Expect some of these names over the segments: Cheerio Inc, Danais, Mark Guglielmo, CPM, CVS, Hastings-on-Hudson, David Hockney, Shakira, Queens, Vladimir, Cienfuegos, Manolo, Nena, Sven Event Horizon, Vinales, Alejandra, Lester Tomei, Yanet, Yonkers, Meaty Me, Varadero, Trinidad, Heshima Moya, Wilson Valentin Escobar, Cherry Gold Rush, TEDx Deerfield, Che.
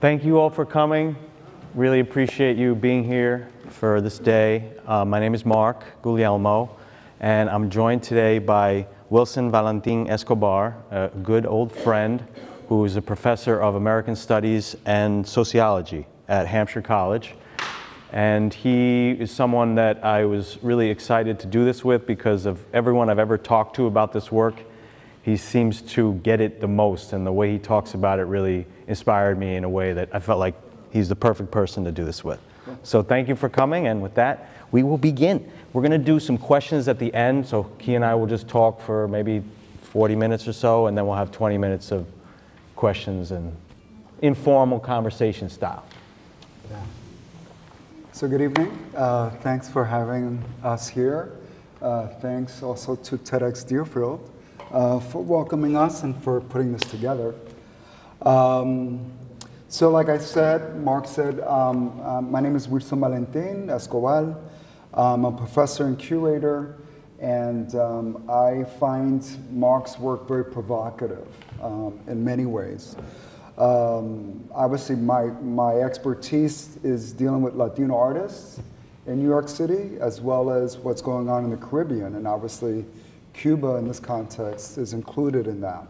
Thank you all for coming. Really appreciate you being here for this day. My name is Mark Guglielmo, and I'm joined today by Wilson Valentin Escobar, a good old friend who is a professor of American Studies and Sociology at Hampshire College. And he is someone that I was really excited to do this with because of everyone I've ever talked to about this work. He seems to get it the most, and the way he talks about it really inspired me in a way that I felt like he's the perfect person to do this with. So thank you for coming, and with that, we will begin. We're going to do some questions at the end, so Key and I will just talk for maybe 40 minutes or so, and then we'll have 20 minutes of questions and informal conversation style. Yeah. So good evening. Thanks for having us here. Thanks also to TEDx Deerfield for welcoming us and for putting this together. So like I said, Mark said, my name is Wilson Valentin Escobar. I'm a professor and curator, and I find Mark's work very provocative in many ways. Obviously, my expertise is dealing with Latino artists in New York City, as well as what's going on in the Caribbean, and obviously Cuba in this context is included in that.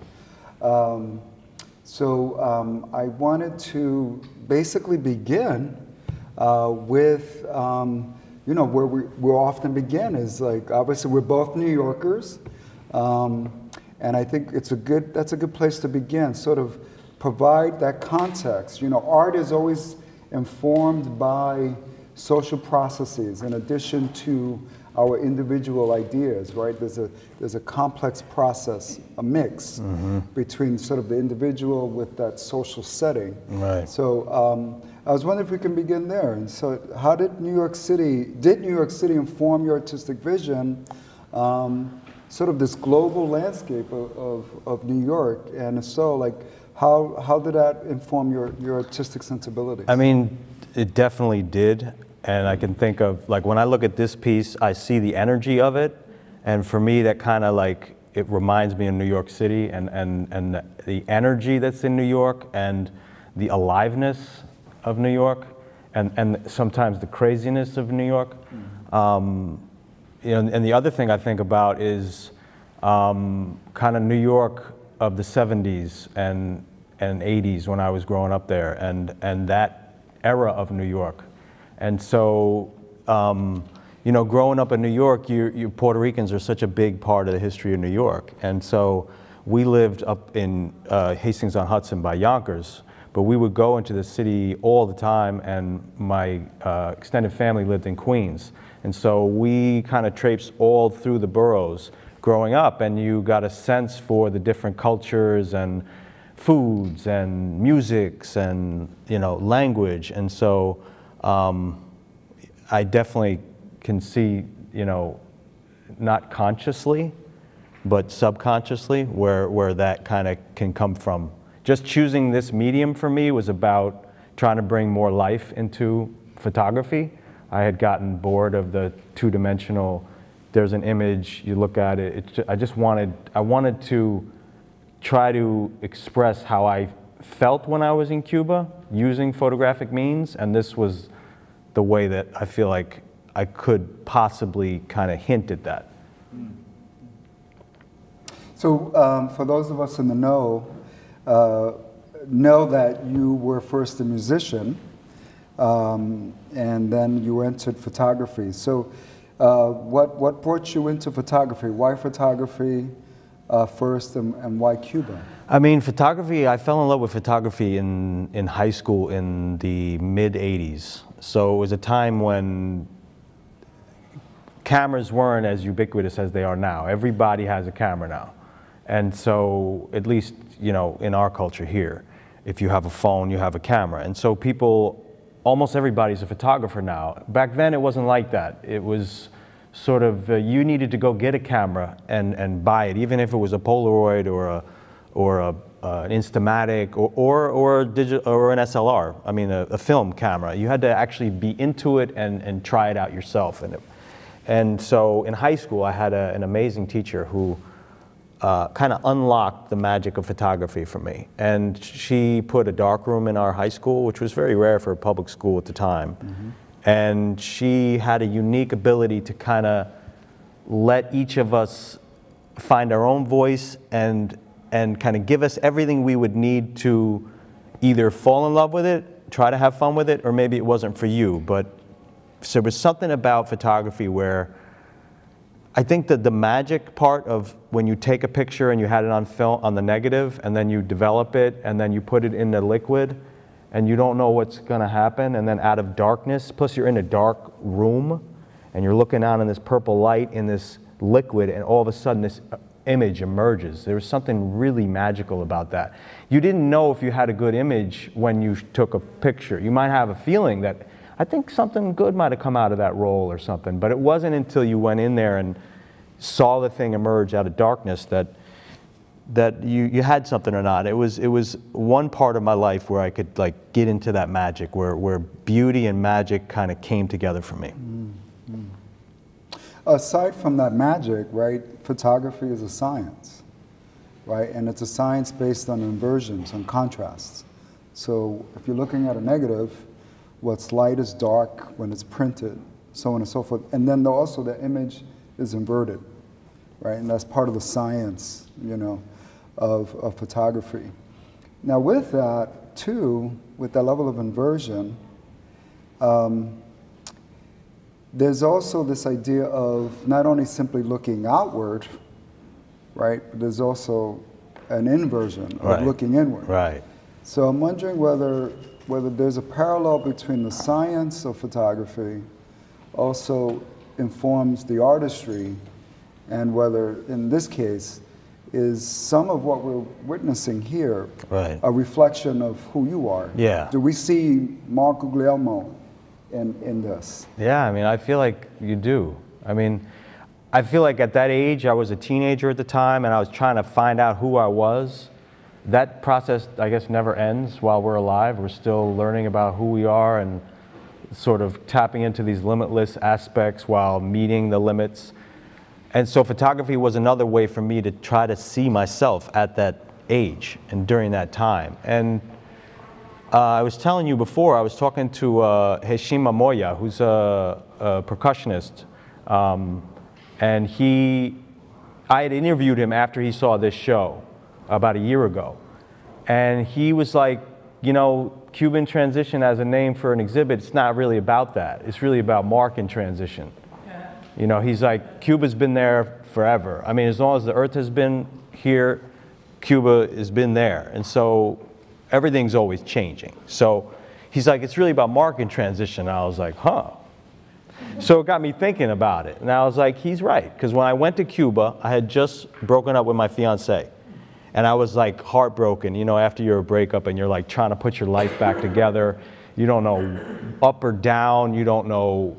I wanted to basically begin with, you know, where we often begin is like, obviously we're both New Yorkers, and I think it's that's a good place to begin, sort of provide that context. You know, art is always informed by social processes in addition to our individual ideas, right? There's a complex process, a mix between sort of the individual with that social setting. Right. So I was wondering if we can begin there. And so, how did New York City inform your artistic vision? Sort of this global landscape of New York, and if so, like how did that inform your artistic sensibilities? I mean, it definitely did. And I can think of, like, when I look at this piece, I see the energy of it. And for me, that kind of, like, it reminds me of New York City and the energy that's in New York and the aliveness of New York and sometimes the craziness of New York. You know, and the other thing I think about is kind of New York of the 70s and 80s when I was growing up there and that era of New York. And so, you know, growing up in New York, Puerto Ricans are such a big part of the history of New York. And so we lived up in Hastings-on-Hudson by Yonkers, but we would go into the city all the time, and my extended family lived in Queens. And so we kind of traipsed all through the boroughs growing up, and you got a sense for the different cultures and foods and musics and, you know, language. And so I definitely can see, you know, not consciously, but subconsciously where that kind of can come from. Just choosing this medium for me was about trying to bring more life into photography. I had gotten bored of the two-dimensional, there's an image, you look at it. I wanted to try to express how I felt when I was in Cuba using photographic means, and this was the way that I feel like I could possibly kind of hint at that. So for those of us in the know that you were first a musician and then you entered photography. So what brought you into photography? Why photography first, and why Cuba? I mean, photography, I fell in love with photography in high school in the mid-80s. So it was a time when cameras weren't as ubiquitous as they are now. Everybody has a camera now. And so, at least, you know, in our culture here, if you have a phone, you have a camera. And so people, almost everybody's a photographer now. Back then, it wasn't like that. It was sort of, you needed to go get a camera and buy it, even if it was a Polaroid or an Instamatic or a digital or an SLR. I mean, a film camera. You had to actually be into it and try it out yourself. And so in high school, I had an amazing teacher who kind of unlocked the magic of photography for me. And she put a darkroom in our high school, which was very rare for a public school at the time. Mm-hmm. And she had a unique ability to kind of let each of us find our own voice and kind of give us everything we would need to either fall in love with it, try to have fun with it, or maybe it wasn't for you. But so there was something about photography where I think that the magic part of when you take a picture and you had it on film, on the negative, and then you develop it, and then you put it in the liquid, and you don't know what's going to happen, and then out of darkness, plus you're in a dark room, and you're looking out in this purple light in this liquid, and all of a sudden this image emerges. There was something really magical about that. You didn't know if you had a good image when you took a picture. You might have a feeling that, I think something good might have come out of that role or something, but it wasn't until you went in there and saw the thing emerge out of darkness that you had something or not. It was one part of my life where I could like get into that magic, where beauty and magic kind of came together for me. Mm-hmm. Aside from that magic, right, photography is a science, right? And it's a science based on inversions, on contrasts. So if you're looking at a negative, what's light is dark when it's printed, so on and so forth. And then also the image is inverted, right? And that's part of the science, you know, of photography. Now with that, too, with that level of inversion, there's also this idea of not only simply looking outward, right? But there's also an inversion of right. Looking inward. Right. So I'm wondering whether there's a parallel between the science of photography also informs the artistry, and whether, in this case, is some of what we're witnessing here right. a reflection of who you are? Yeah. Do we see Mark Guglielmo in this? Yeah, I mean, I feel like you do. I mean, I feel like at that age, I was a teenager at the time, and I was trying to find out who I was. That process, I guess, never ends while we're alive. We're still learning about who we are and sort of tapping into these limitless aspects while meeting the limits. And so photography was another way for me to try to see myself at that age and during that time. And I was telling you before, I was talking to Heshima Moya, who's a percussionist, and I had interviewed him after he saw this show about a year ago. And he was like, you know, Cuban transition as a name for an exhibit, it's not really about that. It's really about Mark in transition. Yeah. You know, he's like, Cuba's been there forever. I mean, as long as the earth has been here, Cuba has been there. And so everything's always changing. So he's like, it's really about Mark in transition. And I was like, huh. So it got me thinking about it. And I was like, he's right. Because when I went to Cuba, I had just broken up with my fiance. And I was like heartbroken, you know, after your breakup and you're like trying to put your life back together. You don't know up or down. You don't know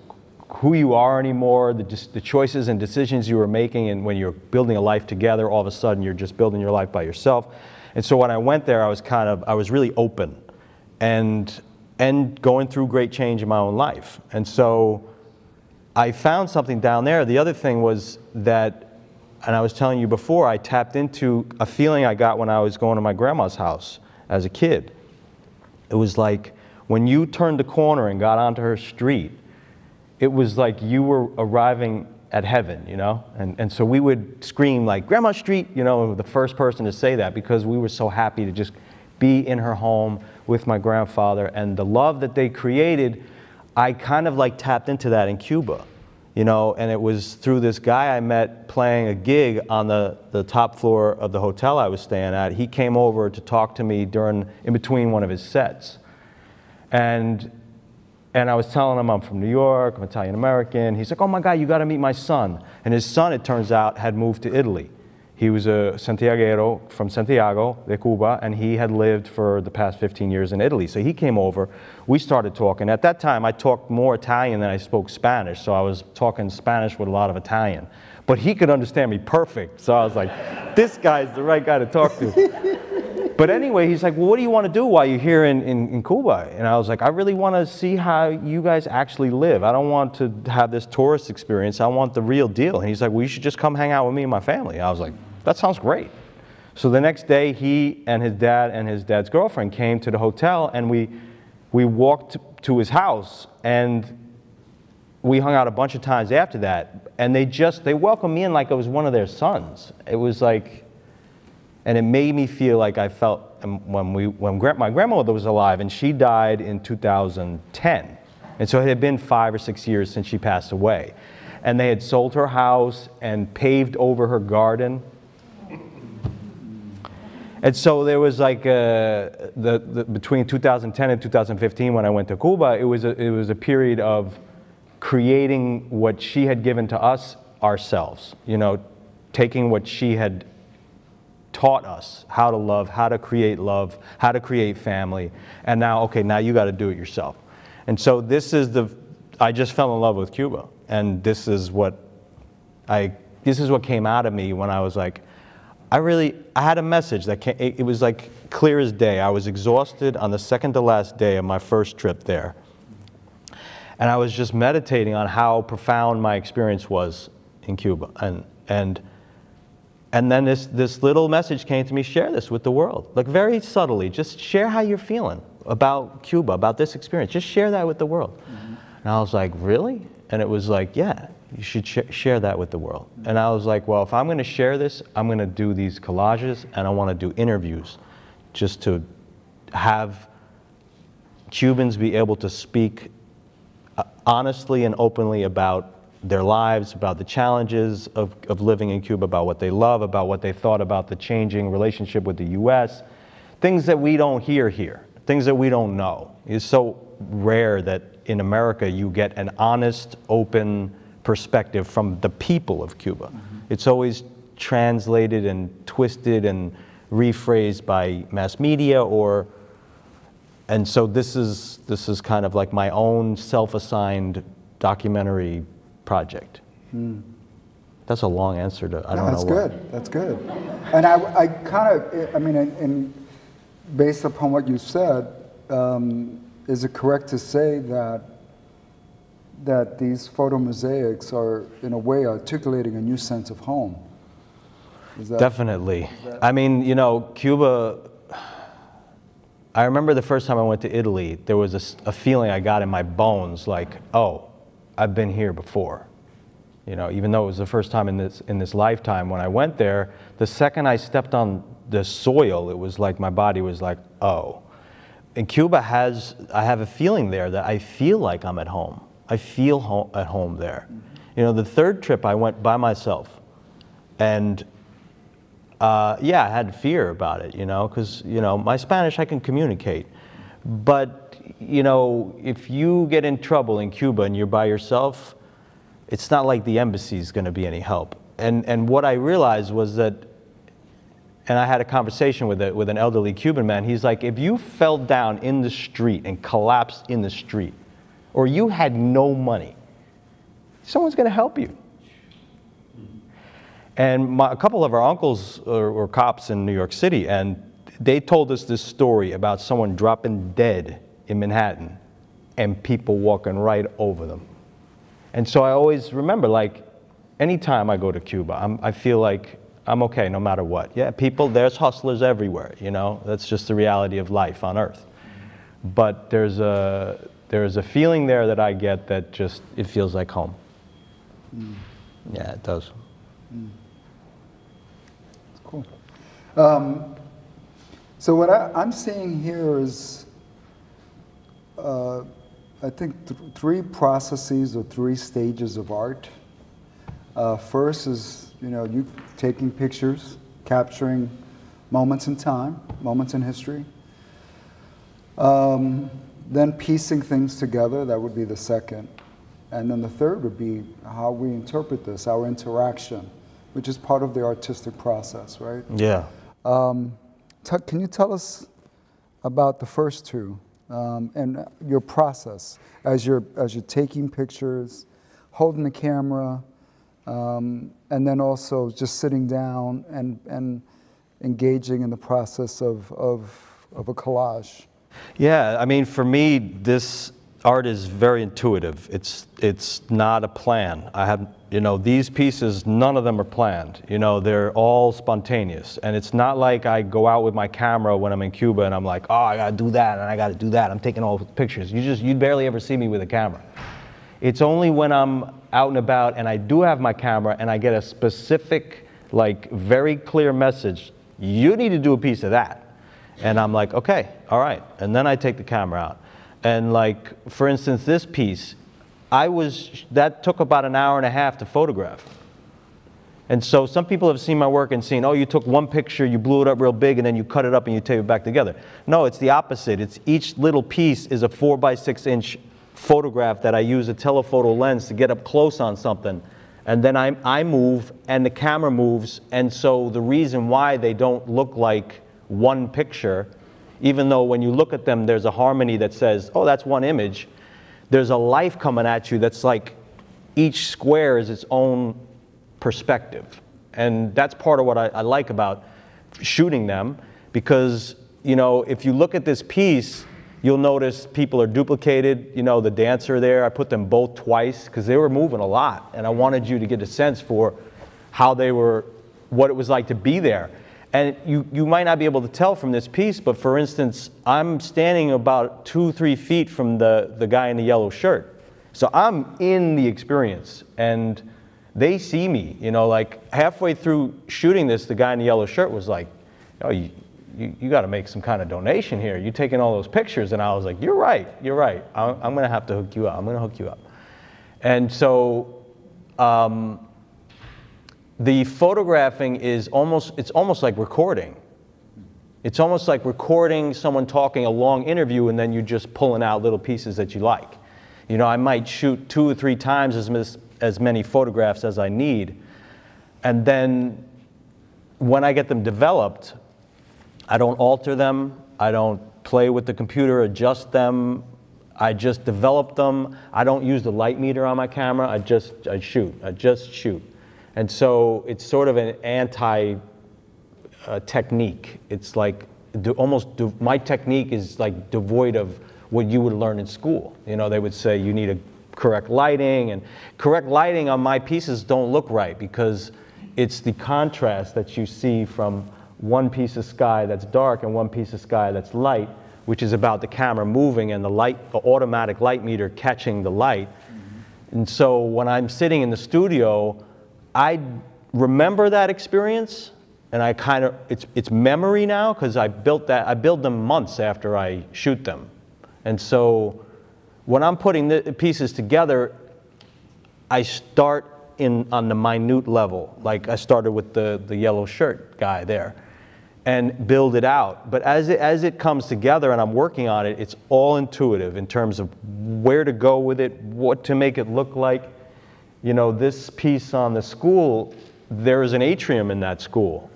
who you are anymore. The choices and decisions you were making, and when you're building a life together, all of a sudden you're just building your life by yourself. And so when I went there, I was really open and going through great change in my own life. And so I found something down there. The other thing was that, and I was telling you before, I tapped into a feeling I got when I was going to my grandma's house as a kid. It was like when you turned the corner and got onto her street, it was like you were arriving at heaven, you know? And so we would scream like, Grandma Street, you know, the first person to say that, because we were so happy to just be in her home with my grandfather. And the love that they created, I kind of like tapped into that in Cuba. You know, and it was through this guy I met playing a gig on the top floor of the hotel I was staying at. He came over to talk to me in between one of his sets. And I was telling him I'm from New York, I'm Italian-American. He's like, oh my God, you gotta meet my son. And his son, it turns out, had moved to Italy. He was a Santiaguero from Santiago de Cuba, and he had lived for the past 15 years in Italy. So he came over, we started talking. At that time, I talked more Italian than I spoke Spanish, so I was talking Spanish with a lot of Italian. But he could understand me perfect, so I was like, this guy's the right guy to talk to. But anyway, he's like, well, what do you want to do while you're here in Cuba? And I was like, I really want to see how you guys actually live. I don't want to have this tourist experience. I want the real deal. And he's like, well, you should just come hang out with me and my family. I was like, that sounds great. So the next day, he and his dad and his dad's girlfriend came to the hotel, and we walked to his house, and we hung out a bunch of times after that. And they welcomed me in like I was one of their sons. It was like, and it made me feel like I felt when my grandmother was alive, and she died in 2010. And so it had been 5 or 6 years since she passed away. And they had sold her house and paved over her garden. And so there was like between 2010 and 2015 when I went to Cuba, it was a period of creating what she had given to us ourselves, you know, taking what she had taught us, how to love, how to create love, how to create family, and now, okay, now you got to do it yourself. And so this is I just fell in love with Cuba, and this is what came out of me when I was like, I had a message that came, it was like clear as day. I was exhausted on the second to last day of my first trip there. And I was just meditating on how profound my experience was in Cuba. And then this little message came to me, share this with the world. Like very subtly, just share how you're feeling about Cuba, about this experience. Just share that with the world. Mm-hmm. And I was like, really? And it was like, yeah, you should share that with the world. Mm-hmm. And I was like, well, if I'm going to share this, I'm going to do these collages, and I want to do interviews just to have Cubans be able to speak honestly and openly about their lives, about the challenges of living in Cuba, about what they love, about what they thought about the changing relationship with the U.S., things that we don't hear here, things that we don't know. It's so rare that in America you get an honest, open perspective from the people of Cuba. Mm-hmm. It's always translated and twisted and rephrased by mass media or... And so this is kind of like my own self-assigned documentary project. Mm. That's a long answer to, that's good. And I kind of, I mean, and based upon what you said, is it correct to say that these photo mosaics are, in a way, articulating a new sense of home? Definitely. I mean, you know, Cuba, I remember the first time I went to Italy, there was a feeling I got in my bones, like, oh, I've been here before. You know, even though it was the first time in this lifetime when I went there, the second I stepped on the soil, it was like my body was like, oh. And Cuba has, I have a feeling there that I feel like I'm at home. I feel at home there. You know, the third trip I went by myself, and yeah, I had fear about it, you know, because, you know, my Spanish, I can communicate. But, you know, if you get in trouble in Cuba and you're by yourself, it's not like the embassy is going to be any help. And what I realized was that, and I had a conversation with an elderly Cuban man, he's like, if you fell down in the street and collapsed in the street, or you had no money, someone's going to help you. And a couple of our uncles were cops in New York City, and they told us this story about someone dropping dead in Manhattan and people walking right over them. And so I always remember, like, anytime I go to Cuba, I feel like I'm okay no matter what. Yeah, people, there's hustlers everywhere, you know? That's just the reality of life on Earth. But there's a feeling there that I get that just, it feels like home. Mm. Yeah, it does. Mm. Cool. So what I'm seeing here is, I think, three processes or three stages of art. First is, you know, you taking pictures, capturing moments in time, moments in history. Then piecing things together, that would be the second. And then the third would be how we interpret this, our interaction, which is part of the artistic process, right? Yeah. Can you tell us about the first two and your process as you're taking pictures, holding the camera, and then also just sitting down and engaging in the process of a collage? Yeah, I mean, for me, this art is very intuitive. It's not a plan. I have You know, these pieces, none of them are planned. You know, they're all spontaneous. And it's not like I go out with my camera when I'm in Cuba and I'm like, oh, I gotta do that and I gotta do that. I'm taking all the pictures. You barely ever see me with a camera. It's only when I'm out and about and I do have my camera and I get a specific, like, very clear message, you need to do a piece of that. And I'm like, okay, all right. And then I take the camera out. And like, for instance, this piece, that took about an hour and a half to photograph. And so some people have seen my work and seen, oh, you took one picture, you blew it up real big, and then you cut it up and you tape it back together. No, it's the opposite. It's each little piece is a 4 by 6 inch photograph that I use a telephoto lens to get up close on something. And then I move and the camera moves. And so the reason why they don't look like one picture, even though when you look at them, there's a harmony that says, oh, that's one image. There's a life coming at you that's like each square is its own perspective. And that's part of what I like about shooting them, because, you know, if you look at this piece, you'll notice people are duplicated. You know, the dancer there, I put them both twice because they were moving a lot. And I wanted you to get a sense for how they were, what it was like to be there. And you might not be able to tell from this piece, but for instance, I'm standing about 2-3 feet from the guy in the yellow shirt. So I'm in the experience and they see me, you know, like halfway through shooting this, the guy in the yellow shirt was like, oh, you got to make some kind of donation here. You're taking all those pictures. And I was like, you're right. I'm going to have to hook you up. And so, the photographing is it's almost like recording. It's almost like recording someone talking a long interview and then you're just pulling out little pieces that you like. You know, I might shoot 2 or 3 times as many photographs as I need. And then when I get them developed, I don't alter them. I don't play with the computer, adjust them. I just develop them. I don't use the light meter on my camera. I just shoot. And so it's sort of an anti-technique. It's like my technique is like devoid of what you would learn in school. You know, they would say you need a correct lighting, and correct lighting on my pieces don't look right because it's the contrast that you see from one piece of sky that's dark and one piece of sky that's light, which is about the camera moving and the light, the automatic light meter catching the light. Mm-hmm. And so when I'm sitting in the studio, I remember that experience, and I kind of, it's memory now, because I build them months after I shoot them. And so when I'm putting the pieces together, I start on the minute level. Like I started with the yellow shirt guy there and build it out. But as it comes together and I'm working on it, it's all intuitive in terms of where to go with it, what to make it look like. You know, this piece on the school, there is an atrium in that school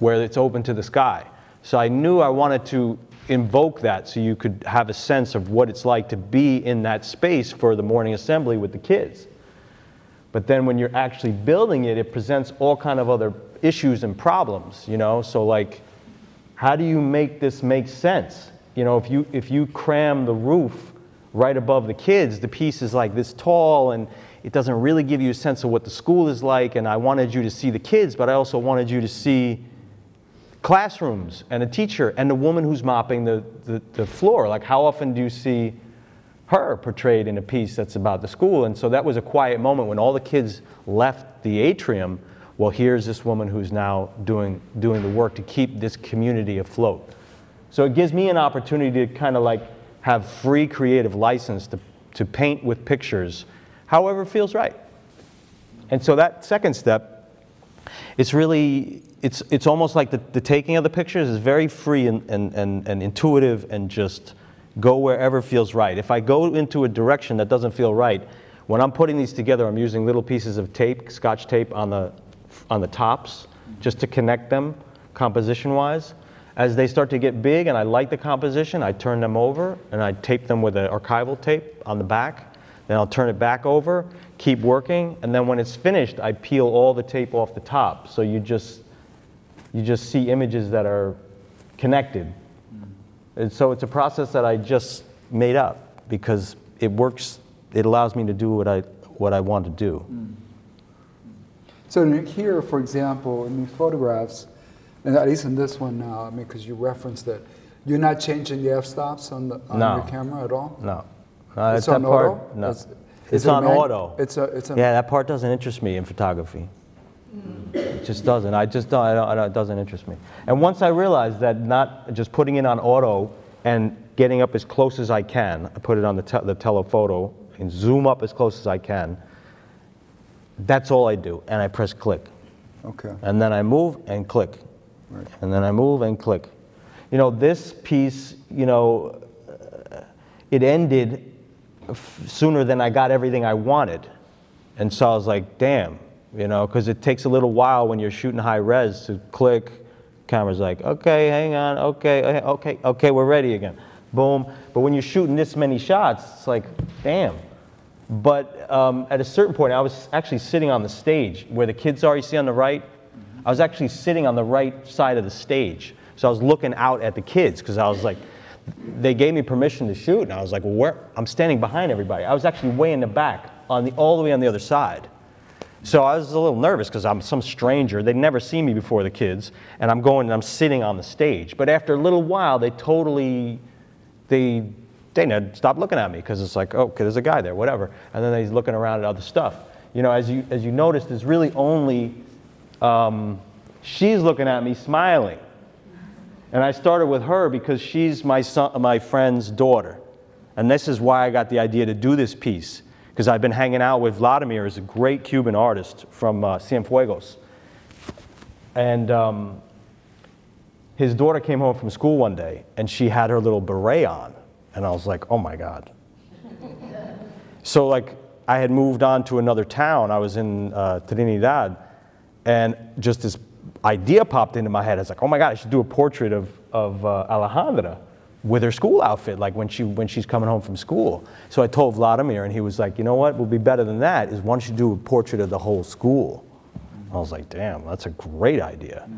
where it's open to the sky. So I knew I wanted to invoke that so you could have a sense of what it's like to be in that space for the morning assembly with the kids. But then when you're actually building it, it presents all kind of other issues and problems, you know? So like, how do you make this make sense? You know, if you cram the roof right above the kids, the piece is like this tall and it doesn't really give you a sense of what the school is like, and I wanted you to see the kids, but I also wanted you to see classrooms and a teacher and the woman who's mopping the floor. Like, how often do you see her portrayed in a piece that's about the school? And so that was a quiet moment when all the kids left the atrium. Well, here's this woman who's now doing the work to keep this community afloat. So it gives me an opportunity to kind of like have free creative license to paint with pictures however feels right. And so that second step, it's almost like the taking of the pictures is very free and intuitive and just go wherever feels right. If I go into a direction that doesn't feel right, when I'm putting these together, I'm using little pieces of tape, Scotch tape on the tops, just to connect them composition-wise. As they start to get big and I like the composition, I turn them over and I tape them with an archival tape on the back. Then I'll turn it back over, keep working, and then when it's finished, I peel all the tape off the top. So you just see images that are connected. And so it's a process that I just made up because it works. It allows me to do what I want to do. So here, for example, in these photographs, and at least in this one now, I mean, because you referenced it, you're not changing the f-stops on your camera at all? No. It's on auto? No. It's on auto. Yeah, that part doesn't interest me in photography. It just doesn't. It doesn't interest me. And once I realized that not just putting it on auto and getting up as close as I can, I put it on the telephoto and zoom up as close as I can, that's all I do. And I press click. Okay. And then I move and click. Right. And then I move and click. You know, this piece, you know, it ended sooner than I got everything I wanted. And so I was like, damn, you know, because it takes a little while when you're shooting high res to click. Camera's like, okay, hang on, okay, okay, okay, we're ready again. Boom. But when you're shooting this many shots, it's like, damn. But at a certain point, I was actually sitting on the stage where the kids are, you see on the right? I was actually sitting on the right side of the stage. So I was looking out at the kids because I was like, they gave me permission to shoot. And I was like, well, where? I'm standing behind everybody. I was actually way in the back, all the way on the other side. So I was a little nervous because I'm some stranger. They'd never seen me before, the kids. And I'm going and I'm sitting on the stage. But after a little while, they totally, they stopped looking at me because it's like, oh, okay, there's a guy there, whatever. And then he's looking around at other stuff. You know, as you notice, there's really only, she's looking at me smiling. And I started with her because she's my friend's daughter. And this is why I got the idea to do this piece. Because I've been hanging out with Vladimir, who's a great Cuban artist from Cienfuegos. And his daughter came home from school one day, and she had her little beret on. And I was like, oh my God. So like, I had moved on to another town. I was in Trinidad, and just this idea popped into my head. I was like, oh my God, I should do a portrait of Alejandra with her school outfit, like when she's coming home from school. So I told Vladimir, and he was like, you know what will be better than that is why don't you do a portrait of the whole school? I was like, damn, that's a great idea.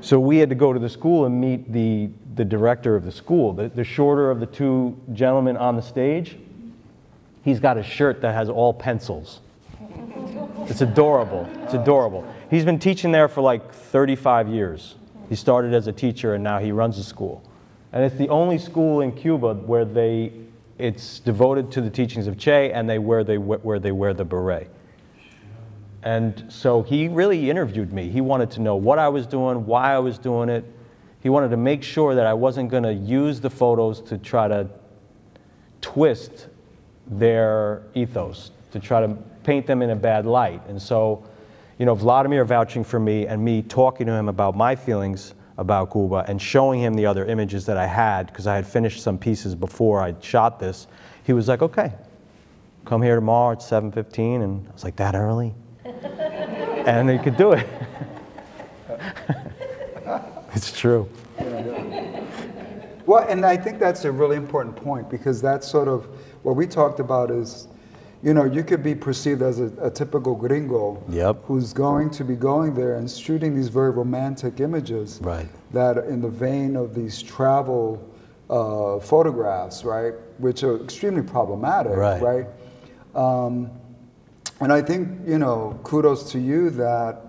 So we had to go to the school and meet the director of the school, the shorter of the two gentlemen on the stage. He's got a shirt that has all pencils. It's adorable, it's adorable. He's been teaching there for like 35 years. He started as a teacher and now he runs the school. And it's the only school in Cuba where it's devoted to the teachings of Che, and where they wear the beret. And so he really interviewed me. He wanted to know what I was doing, why I was doing it. He wanted to make sure that I wasn't going to use the photos to try to twist their ethos, to try to paint them in a bad light. And so, you know, Vladimir vouching for me and me talking to him about my feelings about Cuba and showing him the other images that I had, because I had finished some pieces before I shot this, he was like, okay, come here tomorrow at 7:15, and I was like, that early? And you could do it. It's true. Yeah. Well, and I think that's a really important point, because that's sort of what we talked about is, you know, you could be perceived as a typical gringo, yep, who's going to be going there and shooting these very romantic images, right, that are in the vein of these travel photographs, right, which are extremely problematic, right? And I think, you know, kudos to you that,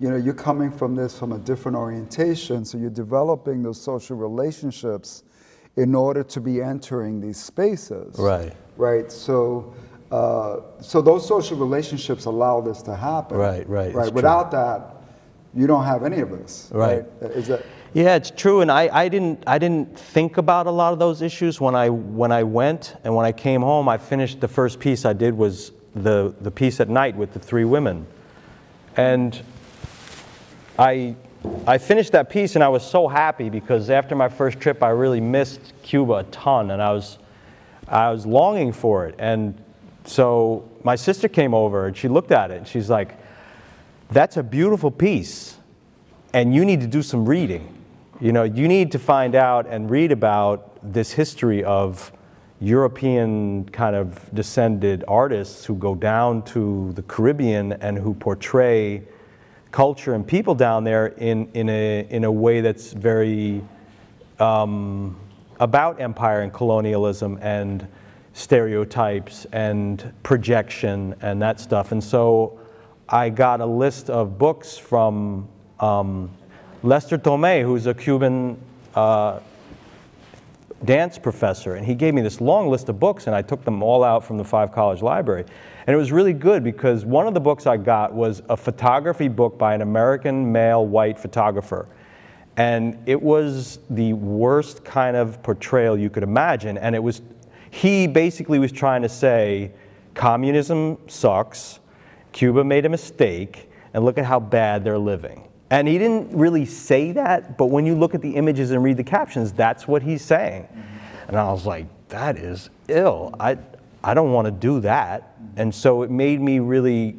you know, you're coming from this from a different orientation, so you're developing those social relationships in order to be entering these spaces. Right. Right, so those social relationships allow this to happen. Right, right. Right. Without that, you don't have any of this. Right. Right? Is that? Yeah, it's true, and I didn't think about a lot of those issues when I went, and when I came home, I finished the first piece I did was the piece at night with the three women, and I finished that piece, and I was so happy because after my first trip, I really missed Cuba a ton, and I was longing for it. And so my sister came over and she looked at it and she's like, that's a beautiful piece and you need to do some reading. You know, you need to find out and read about this history of European kind of descended artists who go down to the Caribbean and who portray culture and people down there in a way that's very, about empire and colonialism and stereotypes and projection and that stuff. And so I got a list of books from Lester Tomei, who's a Cuban dance professor, and he gave me this long list of books, and I took them all out from the 5 College library. And it was really good because one of the books I got was a photography book by an American male white photographer. And it was the worst kind of portrayal you could imagine. And it was, he basically was trying to say, communism sucks, Cuba made a mistake, and look at how bad they're living. And he didn't really say that, but when you look at the images and read the captions, that's what he's saying. And I was like, that is ill. I don't want to do that. And so it made me really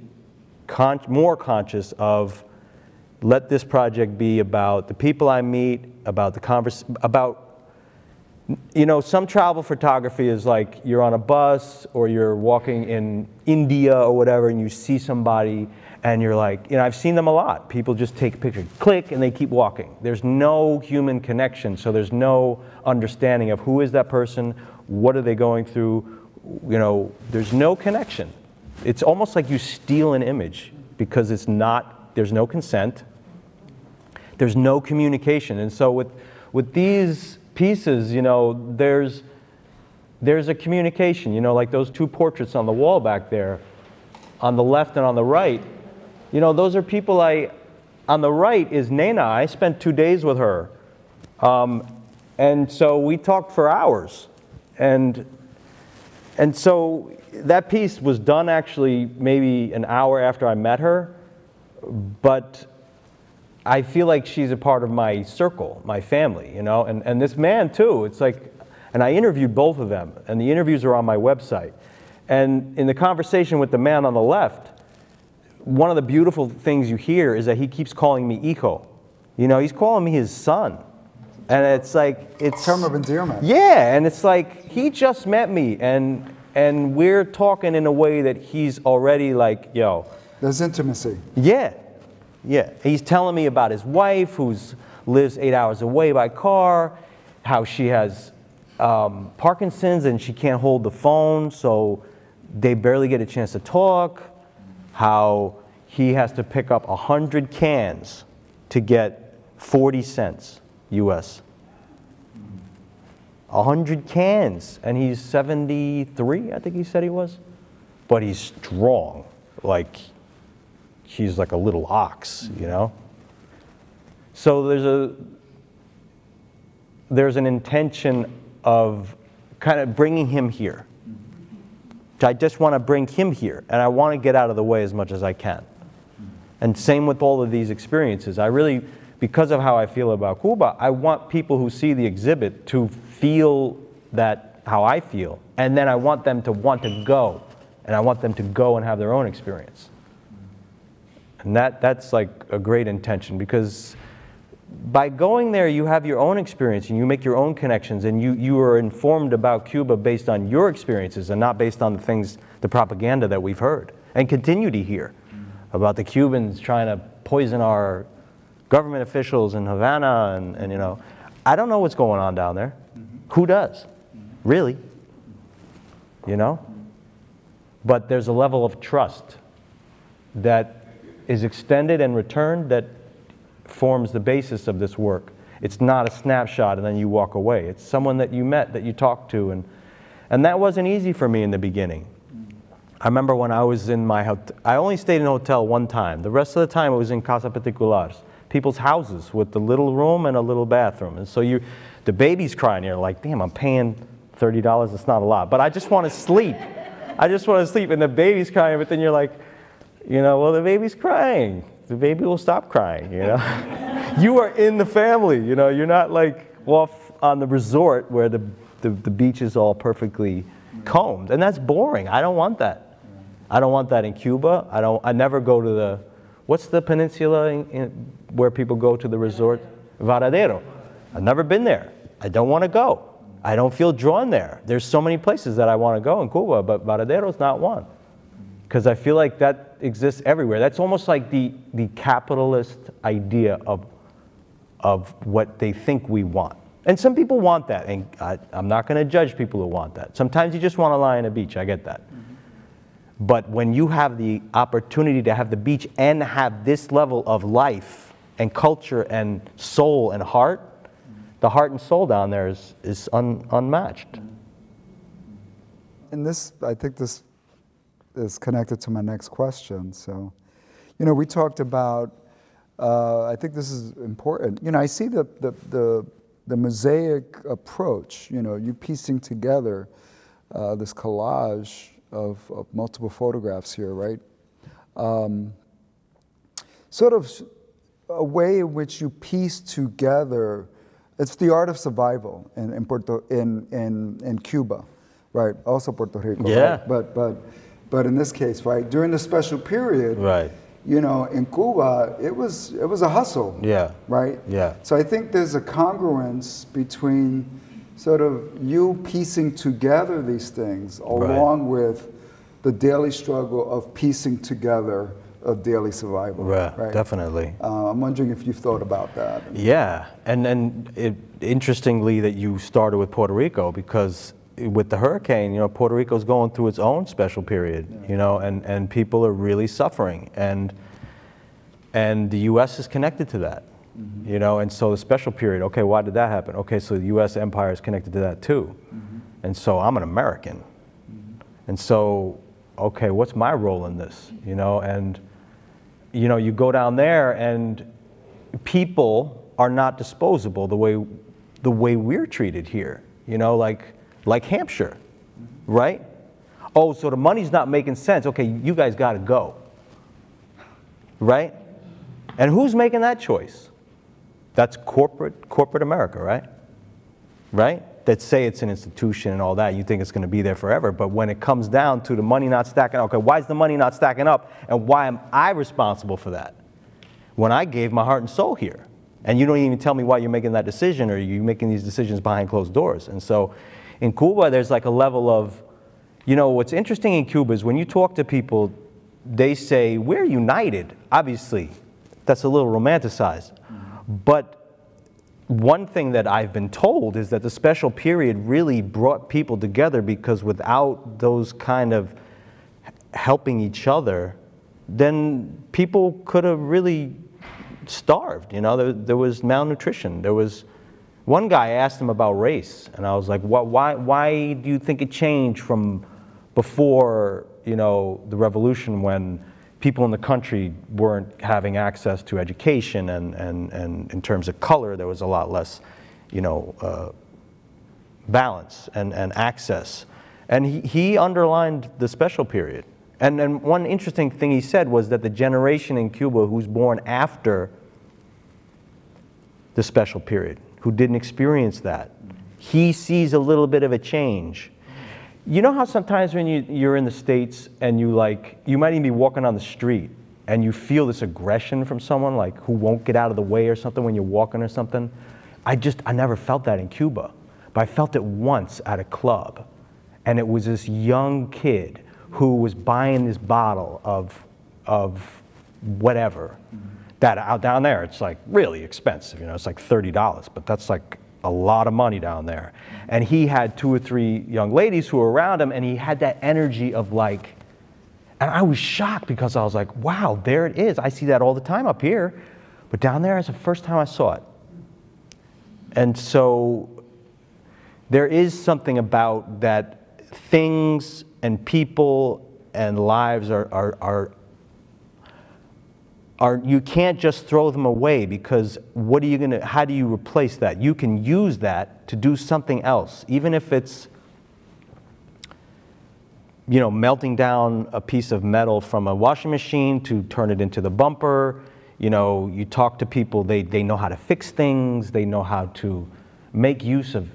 more conscious of, let this project be about the people I meet, about the conversation, about, you know, some travel photography is like you're on a bus or you're walking in India or whatever, and you see somebody and you're like, you know, I've seen them a lot. People just take a picture, click, and they keep walking. There's no human connection, so there's no understanding of who is that person, what are they going through, you know, there's no connection. It's almost like you steal an image because it's not, there's no consent, there's no communication. And so with these pieces, you know, there's a communication, you know, like those two portraits on the wall back there, on the left and on the right, you know, those are people on the right is Nena. I spent 2 days with her. And so we talked for hours. And so that piece was done actually maybe an hour after I met her, but I feel like she's a part of my circle, my family, you know, and this man too, it's like, and I interviewed both of them, and the interviews are on my website. And in the conversation with the man on the left, one of the beautiful things you hear is that he keeps calling me hijo. You know, he's calling me his son. And it's like, it's term of endearment. Yeah, and it's like, he just met me, and we're talking in a way that he's already like, yo. There's intimacy. Yeah. Yeah, he's telling me about his wife, who lives 8 hours away by car, how she has Parkinson's and she can't hold the phone, so they barely get a chance to talk, how he has to pick up 100 cans to get 40 cents US. 100 cans, and he's 73, I think he said he was, but he's strong, like, he's like a little ox, you know? So there's an intention of kind of bringing him here. I just want to bring him here, and I want to get out of the way as much as I can. And same with all of these experiences. I really, because of how I feel about Cuba, I want people who see the exhibit to feel that, how I feel, and then I want them to want to go, and I want them to go and have their own experience. And that's like a great intention, because by going there, you have your own experience and you make your own connections, and you are informed about Cuba based on your experiences and not based on the things, the propaganda that we've heard and continue to hear about the Cubans trying to poison our government officials in Havana, and you know, I don't know what's going on down there. Who does? Really? You know? But there's a level of trust that is extended and returned that forms the basis of this work. It's not a snapshot and then you walk away. It's someone that you met, that you talked to, and that wasn't easy for me in the beginning. I remember when I was in my hotel, I only stayed in a hotel one time. The rest of the time it was in casa particulares, people's houses with the little room and a little bathroom. And so you, the baby's crying, you're like, damn, I'm paying $30, it's not a lot, but I just want to sleep. I just want to sleep, and the baby's crying, but then you're like, you know, well, the baby's crying. The baby will stop crying, you know? You are in the family, you know? You're not like off on the resort where the beach is all perfectly combed. And that's boring. I don't want that. I don't want that in Cuba. I never go to the, what's the peninsula where people go to the resort? Varadero. I've never been there. I don't want to go. I don't feel drawn there. There's so many places that I want to go in Cuba, but Varadero's not one. Because I feel like that exists everywhere. That's almost like the capitalist idea of what they think we want. And some people want that, and I'm not going to judge people who want that. Sometimes you just want to lie on a beach, I get that. But when you have the opportunity to have the beach and have this level of life and culture and soul and heart, the heart and soul down there is unmatched. And this, I think this is connected to my next question. So, you know, we talked about, I think this is important. You know, I see the mosaic approach, you know, you piecing together this collage of multiple photographs here, right? Sort of a way in which you piece together, it's the art of survival in Cuba, right? Also Puerto Rico, yeah. Right? But in this case, right, during the special period, right. You know, in Cuba, it was a hustle, yeah, right? Yeah. So I think there's a congruence between sort of you piecing together these things along right. with the daily struggle of piecing together of daily survival. Right, right? Definitely. I'm wondering if you've thought about that. Yeah, and interestingly that you started with Puerto Rico, because with the hurricane, you know, Puerto Rico's going through its own special period, yeah. You know, and people are really suffering, and the U.S. is connected to that, mm-hmm. You know, and so the special period, okay, why did that happen? Okay, so the U.S. empire is connected to that too, mm-hmm. And so I'm an American, mm-hmm. And so, okay, what's my role in this, you know, and, you know, you go down there and people are not disposable the way we're treated here, you know, like Hampshire, right? Oh, so the money's not making sense. Okay, you guys got to go, right? And who's making that choice? That's corporate America, right? Right? That say it's an institution and all that. You think it's going to be there forever. But when it comes down to the money not stacking up, okay, why is the money not stacking up? And why am I responsible for that? When I gave my heart and soul here. And you don't even tell me why you're making that decision, or you're making these decisions behind closed doors. And so, in Cuba, there's like a level of, you know, what's interesting in Cuba is when you talk to people, they say, we're united. Obviously, that's a little romanticized. But one thing that I've been told is that the special period really brought people together, because without those kind of helping each other, then people could have really starved. You know, there was malnutrition. There was... One guy asked him about race, and I was like, why do you think it changed from before, you know, the revolution, when people in the country weren't having access to education, and in terms of color, there was a lot less, you know, balance and access. And he underlined the special period. And one interesting thing he said was that the generation in Cuba who's born after the special period, who didn't experience that, he sees a little bit of a change. You know how sometimes when you're in the States and you might even be walking on the street and you feel this aggression from someone, like, who won't get out of the way or something when you're walking or something? I never felt that in Cuba, but I felt it once at a club. And it was this young kid who was buying this bottle of whatever. That out down there, it's like really expensive, you know, it's like $30, but that's like a lot of money down there. And he had 2 or 3 young ladies who were around him, and he had that energy of like, and I was shocked, because I was like, wow, there it is. I see that all the time up here, but down there is the first time I saw it. And so there is something about that things and people and lives are you can't just throw them away, because what are you gonna, how do you replace that? You can use that to do something else, even if it's, you know, melting down a piece of metal from a washing machine to turn it into the bumper. You know, you talk to people, they know how to fix things, they know how to make use of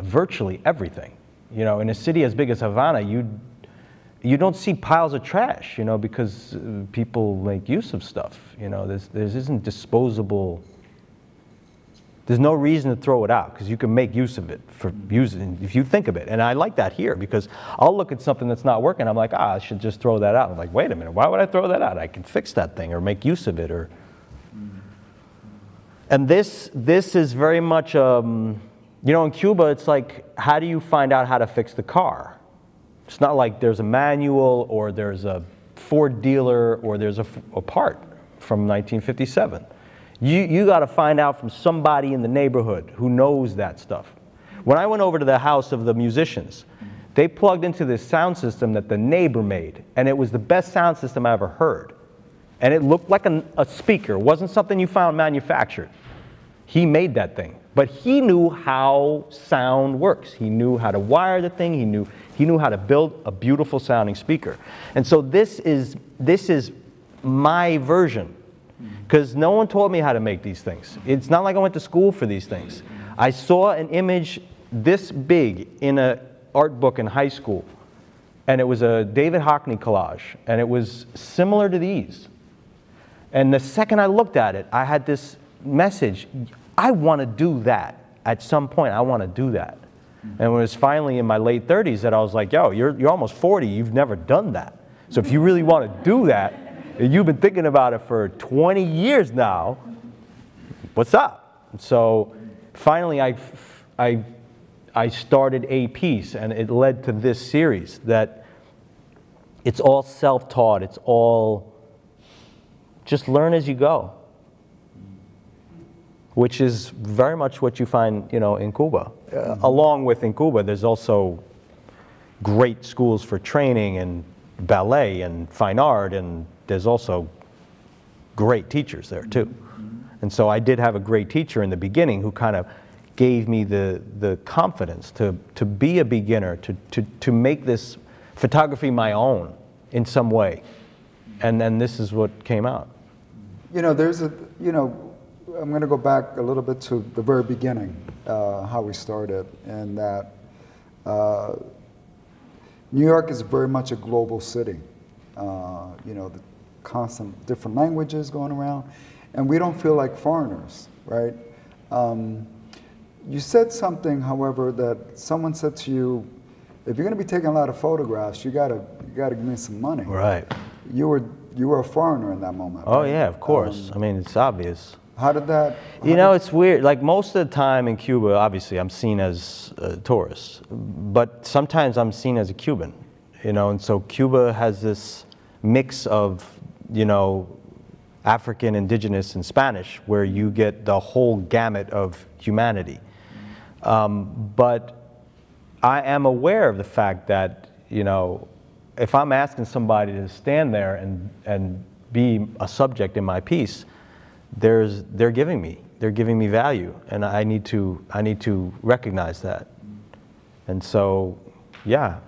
virtually everything. You know, in a city as big as Havana, you don't see piles of trash, you know, because people make use of stuff. You know, there isn't disposable. There's no reason to throw it out, because you can make use of it if you think of it. And I like that here, because I'll look at something that's not working. I'm like, I should just throw that out. I'm like, wait a minute, why would I throw that out? I can fix that thing or make use of it. Or. And this is very much, you know, in Cuba, it's like, how do you find out how to fix the car? It's not like there's a manual or there's a Ford dealer or there's a part from 1957. You got to find out from somebody in the neighborhood who knows that stuff. When I went over to the house of the musicians, they plugged into this sound system that the neighbor made, and it was the best sound system I ever heard. And it looked like a speaker. It wasn't something you found manufactured. He made that thing. But he knew how sound works. He knew how to wire the thing. He knew how to build a beautiful sounding speaker. And so this is my version, because no one taught me how to make these things. It's not like I went to school for these things. I saw an image this big in an art book in high school, and it was a David Hockney collage, and it was similar to these. And the second I looked at it, I had this message: I want to do that at some point. I want to do that. And when it was finally in my late 30s that I was like, yo, you're almost 40. You've never done that. So if you really want to do that, and you've been thinking about it for 20 years now, what's up? So finally I started a piece, and it led to this series that it's all self-taught. It's all just learn as you go, which is very much what you find, you know, in Cuba. Along with in Cuba, there's also great schools for training and ballet and fine art, and there's also great teachers there too. And so I did have a great teacher in the beginning who kind of gave me the confidence to be a beginner, to make this photography my own in some way. And then this is what came out. You know, there's a, you know, I'm going to go back a little bit to the very beginning, how we started, and that New York is very much a global city. You know, the constant different languages going around, and we don't feel like foreigners, right? You said something, however, that someone said to you, if you're going to be taking a lot of photographs, you gotta give me some money. Right. You were a foreigner in that moment. Oh right? Yeah, of course. I mean, it's obvious. How did that? You know, it's weird. Like most of the time in Cuba, obviously, I'm seen as a tourist, but sometimes I'm seen as a Cuban. You know, and so Cuba has this mix of, you know, African, indigenous, and Spanish, where you get the whole gamut of humanity. But I am aware of the fact that, you know, if I'm asking somebody to stand there and be a subject in my piece, they're giving me value, and I need to recognize that. And so, yeah,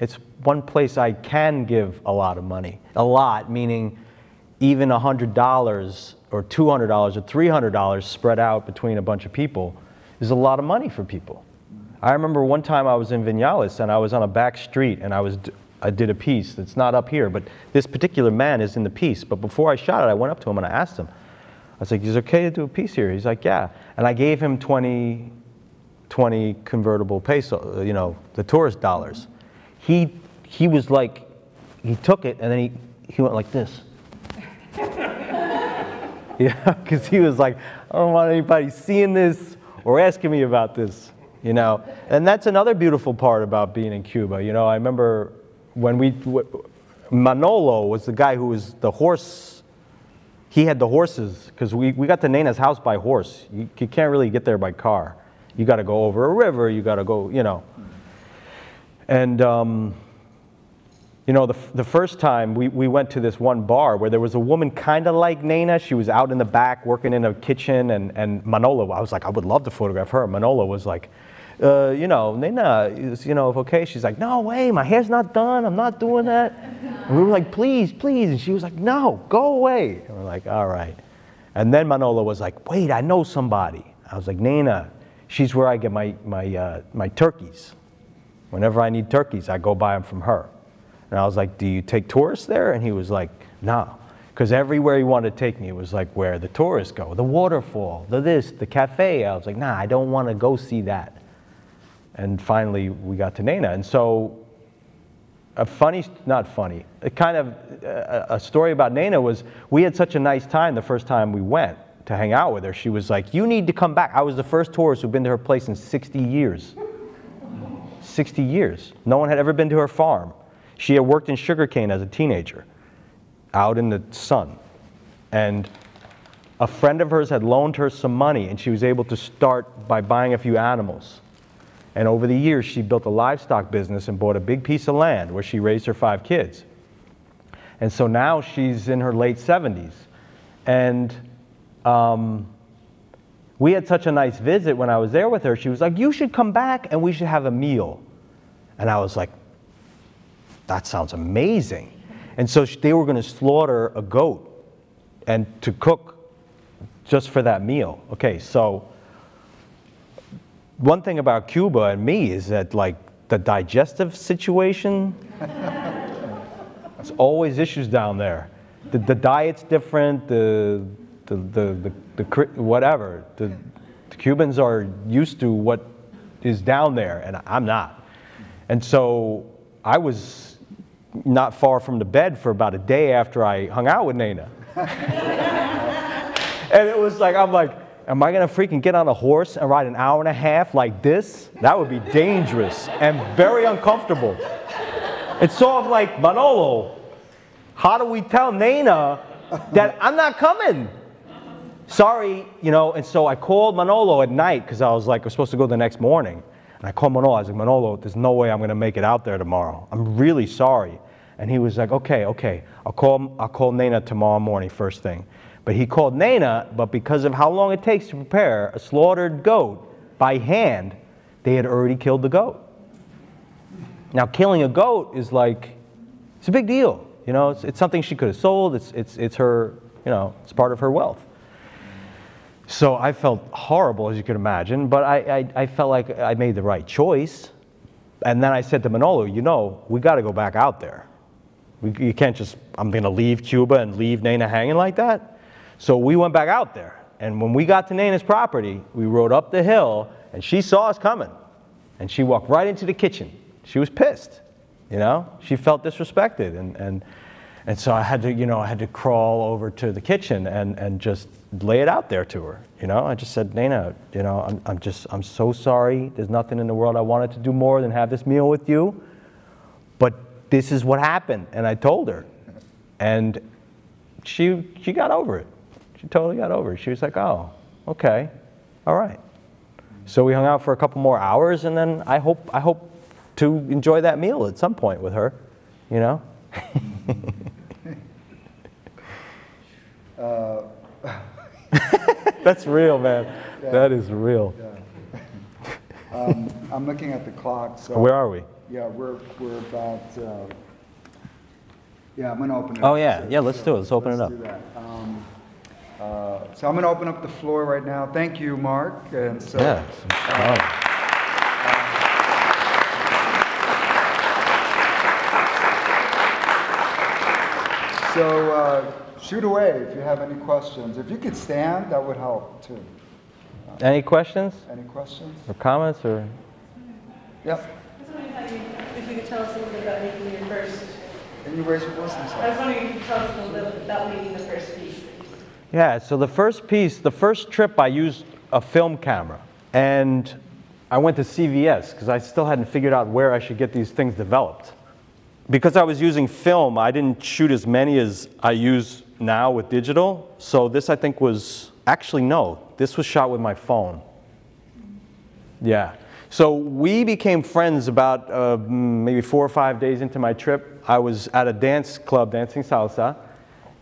it's one place I can give a lot of money. A lot, meaning even $100 or $200 or $300 spread out between a bunch of people is a lot of money for people. I remember one time I was in Vinales, and I was on a back street, and I did a piece that's not up here, but this particular man is in the piece. But before I shot it, I went up to him and I asked him. I was like, is it okay to do a piece here? He's like, yeah. And I gave him 20 convertible peso, you know, the tourist dollars. He was like, he took it, and then he went like this. Yeah, because he was like, I don't want anybody seeing this or asking me about this, you know. And that's another beautiful part about being in Cuba. You know, I remember when Manolo was the guy who was the horse. He had the horses, because we got to Nena's house by horse. You can't really get there by car. You got to go over a river, you got to go, you know. And, you know, the first time we went to this one bar where there was a woman kind of like Nena. She was out in the back working in a kitchen, and Manolo, I was like, I would love to photograph her. Manolo was like, you know, Nena, is, you know, if okay. She's like, no way, my hair's not done. I'm not doing that. And we were like, please, please. And she was like, no, go away. And we're like, all right. And then Manolo was like, wait, I know somebody. I was like, Nena, she's where I get my turkeys. Whenever I need turkeys, I go buy them from her. And I was like, do you take tourists there? And he was like, no. Because everywhere he wanted to take me, it was like where the tourists go. The waterfall, the this, the cafe. I was like, nah, I don't want to go see that. And finally, we got to Nena. And so a funny, not funny, a kind of a story about Nena was we had such a nice time the first time we went to hang out with her. She was like, you need to come back. I was the first tourist who'd been to her place in 60 years. 60 years. No one had ever been to her farm. She had worked in sugarcane as a teenager, out in the sun. And a friend of hers had loaned her some money, and she was able to start by buying a few animals. And over the years, she built a livestock business and bought a big piece of land where she raised her 5 kids. And so now she's in her late 70s. And we had such a nice visit when I was there with her. She was like, you should come back and we should have a meal. And I was like, that sounds amazing. And so they were going to slaughter a goat and to cook just for that meal. Okay, so one thing about Cuba and me is that, like, the digestive situation, there's always issues down there. The diet's different, whatever. The Cubans are used to what is down there, and I'm not. And so I was not far from the bed for about a day after I hung out with Nena. And it was like, I'm like, am I going to freaking get on a horse and ride an hour and a half like this? That would be dangerous and very uncomfortable. And so I'm like, Manolo, how do we tell Nena that I'm not coming? Sorry, you know, and so I called Manolo at night because I was like, I was supposed to go the next morning. And I called Manolo, I was like, Manolo, there's no way I'm going to make it out there tomorrow. I'm really sorry. And he was like, okay, okay, I'll call Nena tomorrow morning first thing. But he called Nena, but because of how long it takes to prepare a slaughtered goat by hand, they had already killed the goat. Now, killing a goat is like, it's a big deal. You know, it's something she could have sold. It's her, you know, it's part of her wealth. So I felt horrible, as you can imagine, but I felt like I made the right choice. And then I said to Manolo, you know, we got to go back out there. You can't just, I'm going to leave Cuba and leave Nena hanging like that. So we went back out there. And when we got to Nena's property, we rode up the hill, and she saw us coming. And she walked right into the kitchen. She was pissed, you know? She felt disrespected. And so I had to, you know, I had to crawl over to the kitchen and just lay it out there to her, you know? I just said, Nena, you know, I'm so sorry. There's nothing in the world I wanted to do more than have this meal with you. But this is what happened. And I told her. And she got over it. She totally got over it. She was like, oh, okay, all right. So we hung out for a couple more hours, and then I hope to enjoy that meal at some point with her, you know? That's real, man. Yeah. That is real. Yeah. I'm looking at the clock. So where are we? Yeah, we're about, yeah, I'm going to open it up. Oh, yeah, yeah, let's do it. Let's open it up. Let's do that. So I'm going to open up the floor right now. Thank you, Mark. And so, yeah. Shoot away if you have any questions. If you could stand, that would help too. Any questions? Any questions? Or comments? Or? Yep. I was wondering if you could tell us a little bit about making your first. Can you raise your voice? I was wondering if you could tell us a little bit about making the first piece. Yeah, so the first piece, the first trip, I used a film camera. And I went to CVS because I still hadn't figured out where I should get these things developed. Because I was using film, I didn't shoot as many as I use now with digital. So this, I think, was, actually, no, this was shot with my phone. Yeah. So we became friends about maybe 4 or 5 days into my trip. I was at a dance club dancing salsa.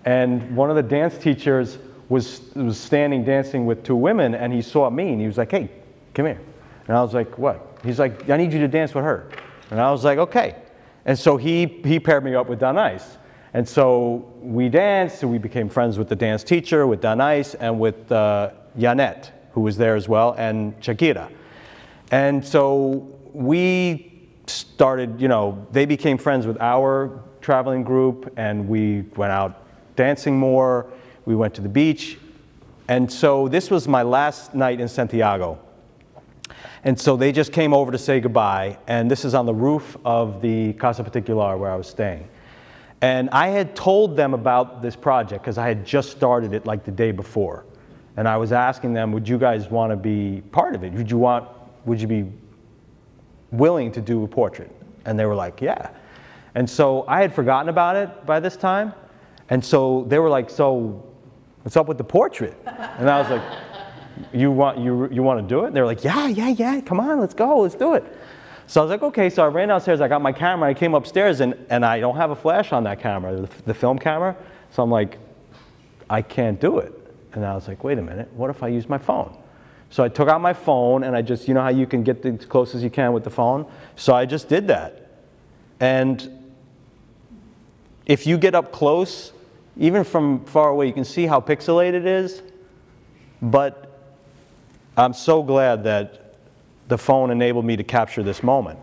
And one of the dance teachers was standing dancing with 2 women, and he saw me, and he was like, hey, come here. And I was like, what? He's like, I need you to dance with her. And I was like, okay. And so he paired me up with Danais. And so we danced, and we became friends with the dance teacher, with Danais, and with Yanet, who was there as well, and Shakira. And so we started, you know, they became friends with our traveling group, and we went out dancing more, we went to the beach. And so this was my last night in Santiago. And so they just came over to say goodbye, and this is on the roof of the Casa Particular where I was staying. And I had told them about this project because I had just started it like the day before. And I was asking them, would you guys want to be part of it? Would you be willing to do a portrait. And they were like, yeah. And so I had forgotten about it by this time. And so they were like, so what's up with the portrait? And I was like, you want to do it? And they were like, yeah, come on, let's go, let's do it. So I was like, okay, so I ran downstairs, I got my camera, I came upstairs, and I don't have a flash on that camera, the film camera. So I'm like, I can't do it. And I was like, wait a minute, what if I use my phone? So I took out my phone, and I just, you know how you can get as close as you can with the phone? So I just did that. And if you get up close, even from far away, you can see how pixelated it is. But I'm so glad that the phone enabled me to capture this moment.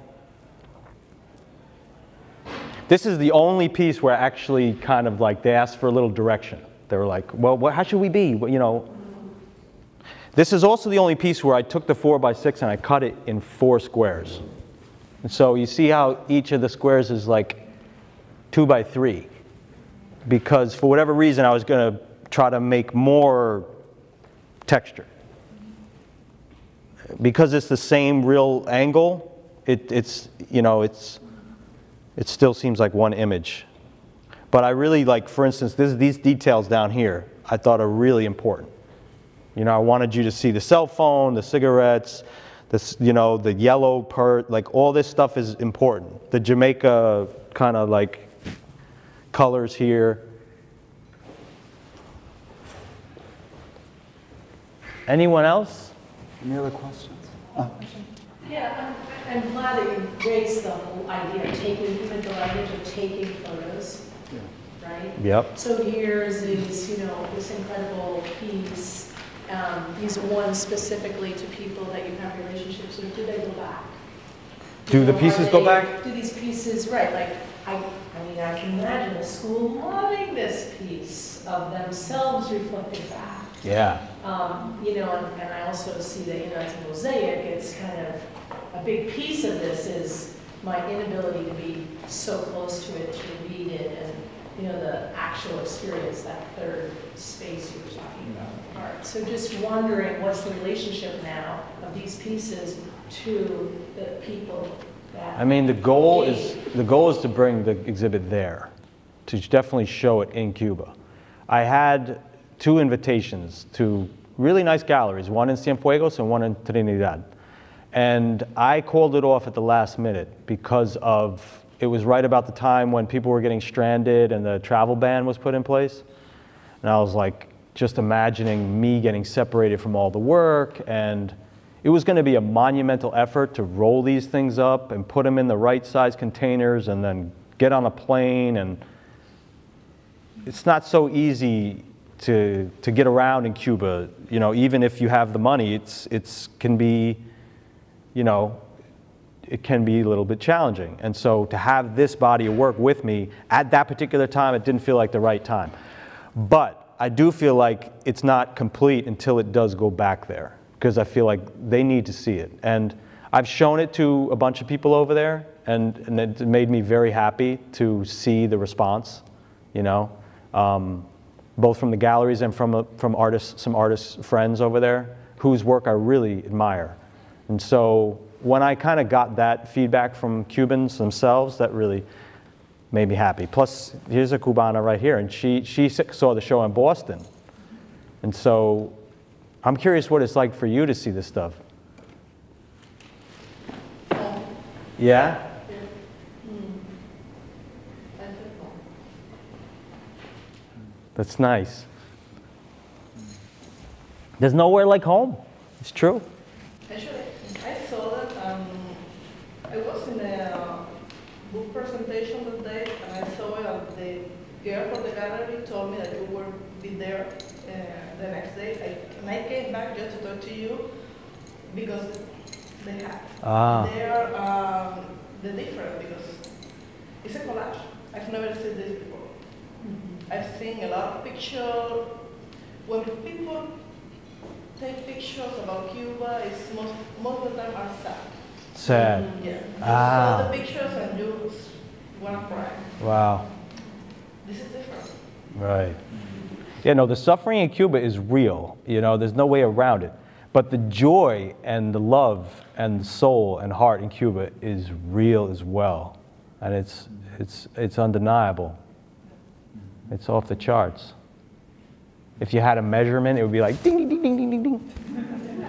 This is the only piece where actually kind of like they asked for a little direction. They were like, well, how should we be? Well, you know. This is also the only piece where I took the 4x6 and I cut it in 4 squares. And so you see how each of the squares is like 2 by 3. Because for whatever reason, I was going to try to make more texture. Because it's the same real angle, it still seems like one image. But I really like, for instance, these details down here I thought are really important. You know, I wanted you to see the cell phone, the cigarettes, this, you know, the yellow part, like all this stuff is important. The Jamaica kind of like colors here. Anyone else? Any other questions? Oh. Yeah, I'm glad that you raised the whole idea of taking the language of taking photos, yeah. Right? Yep. So here's this, you know, this incredible piece. These ones specifically to people that you have relationships with. Do they go back? Do the pieces go back? Do these pieces, right? Like, I mean, I can imagine a school loving this piece of themselves reflected back. Yeah. You know, and I also see that, you know, as a mosaic, it's kind of a big piece of this is my inability to be so close to it, to read it, and, you know, the actual experience, that third space you were talking about. Art. So just wondering, what's the relationship now of these pieces to the people that... I mean, the goal is to bring the exhibit there, to definitely show it in Cuba. I had 2 invitations to really nice galleries, one in Cienfuegos and one in Trinidad. And I called it off at the last minute because of, it was right about the time when people were getting stranded and the travel ban was put in place. And I was like, just imagining me getting separated from all the work, and it was going to be a monumental effort to roll these things up and put them in the right size containers and then get on a plane, and it's not so easy to get around in Cuba, you know, even if you have the money, it's can be, you know, it can be a little bit challenging. And so to have this body of work with me at that particular time, it didn't feel like the right time. But I do feel like it's not complete until it does go back there, because I feel like they need to see it. And I've shown it to a bunch of people over there, and it made me very happy to see the response, you know, both from the galleries and from artists, some artists' friends over there whose work I really admire. And so when I kind of got that feedback from Cubans themselves, that really made me happy. Plus, here's a Cubana right here, and she saw the show in Boston. And so I'm curious what it's like for you to see this stuff. Yeah? That's nice. There's nowhere like home. It's true. Actually, I saw that I was in a book presentation that day, and I saw it, and the girl from the gallery told me that you would be there the next day. I came back just to talk to you because they have they're the different, because it's a collage. I've never seen this before. Mm-hmm. I've seen a lot of pictures. When people take pictures about Cuba, it's most of the time are sad. Sad. Yeah. Ah. You saw the pictures and you want to cry. Wow. This is different. Right. Yeah, no, the suffering in Cuba is real. You know, there's no way around it. But the joy and the love and soul and heart in Cuba is real as well. And it's undeniable. It's off the charts. If you had a measurement, it would be like ding, ding, ding, ding, ding, ding.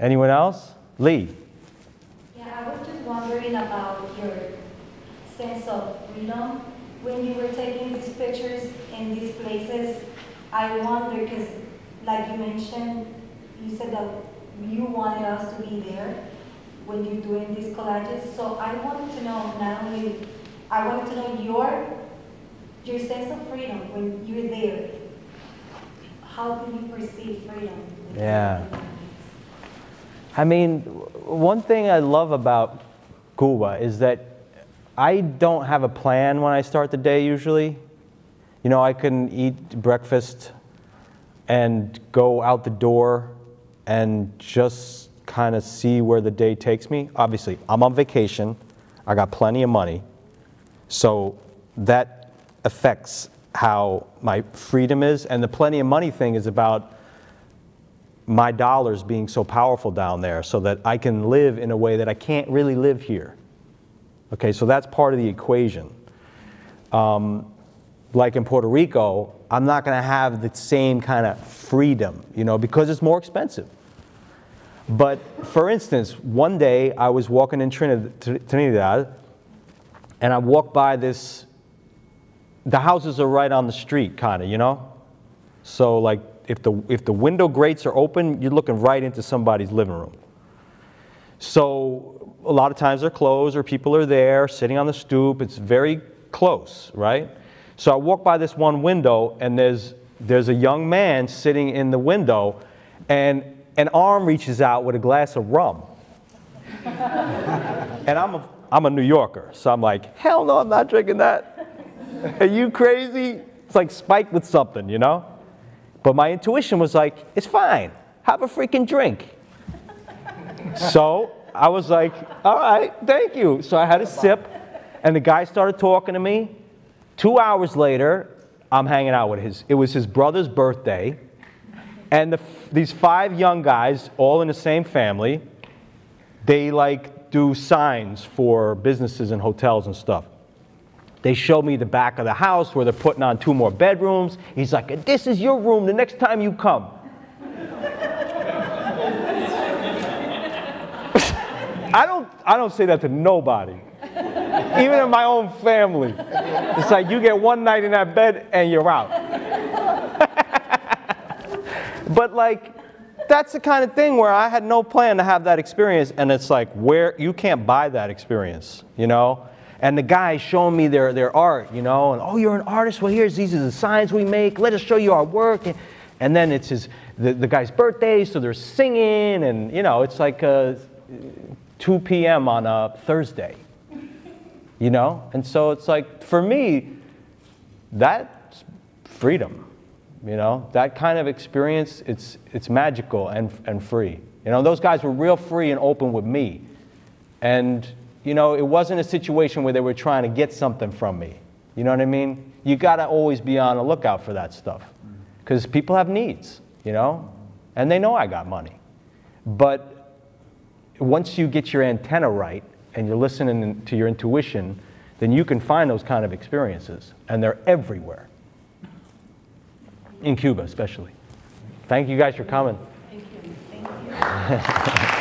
Anyone else? Lee. Yeah, I was just wondering about your sense of freedom. When you were taking these pictures in these places, I wonder, because like you mentioned, you said that you wanted us to be there when you're doing these collages. So I wanted to know not only, I wanted to know your sense of freedom when you're there. How do you perceive freedom? Yeah. I mean, one thing I love about Cuba is that I don't have a plan when I start the day usually. You know, I can eat breakfast and go out the door and just kind of see where the day takes me. Obviously, I'm on vacation. I got plenty of money. So that affects how my freedom is. And the plenty of money thing is about my dollars being so powerful down there so that I can live in a way that I can't really live here. Okay, so that's part of the equation. Like in Puerto Rico, I'm not gonna have the same kind of freedom, you know, because it's more expensive. But for instance, one day I was walking in Trinidad, and I walked by this, the houses are right on the street kind of, you know? So like if the window grates are open, you're looking right into somebody's living room. So a lot of times they're closed or people are there sitting on the stoop. It's very close, right? So I walk by this one window and there's a young man sitting in the window and an arm reaches out with a glass of rum. And I'm a New Yorker, so I'm like, hell no, I'm not drinking that. Are you crazy? It's like spiked with something, you know? But my intuition was like, it's fine. Have a freaking drink. So I was like, all right, thank you. So I had a sip, and the guy started talking to me. 2 hours later, I'm hanging out with his. It was his brother's birthday, and these five young guys, all in the same family, they like do signs for businesses and hotels and stuff. They showed me the back of the house where they're putting on 2 more bedrooms. He's like, this is your room the next time you come. I don't say that to nobody, even in my own family. It's like you get one night in that bed and you're out. But like, that's the kind of thing where I had no plan to have that experience, and it's like where you can't buy that experience, you know. And the guys showing me their art, you know, and oh, you're an artist. Well, these are the signs we make. Let us show you our work. And then it's the guy's birthday, so they're singing, and you know, it's like 2 p.m. on a Thursday, you know? And so it's like, for me, that's freedom, you know? That kind of experience, it's magical and free. You know, those guys were real free and open with me. And, you know, it wasn't a situation where they were trying to get something from me. You know what I mean? You gotta always be on the lookout for that stuff. Because people have needs, you know? And they know I got money. But once you get your antenna right and you're listening to your intuition, then you can find those kind of experiences, and they're everywhere, in Cuba especially. Thank you guys for coming. Thank you. Thank you.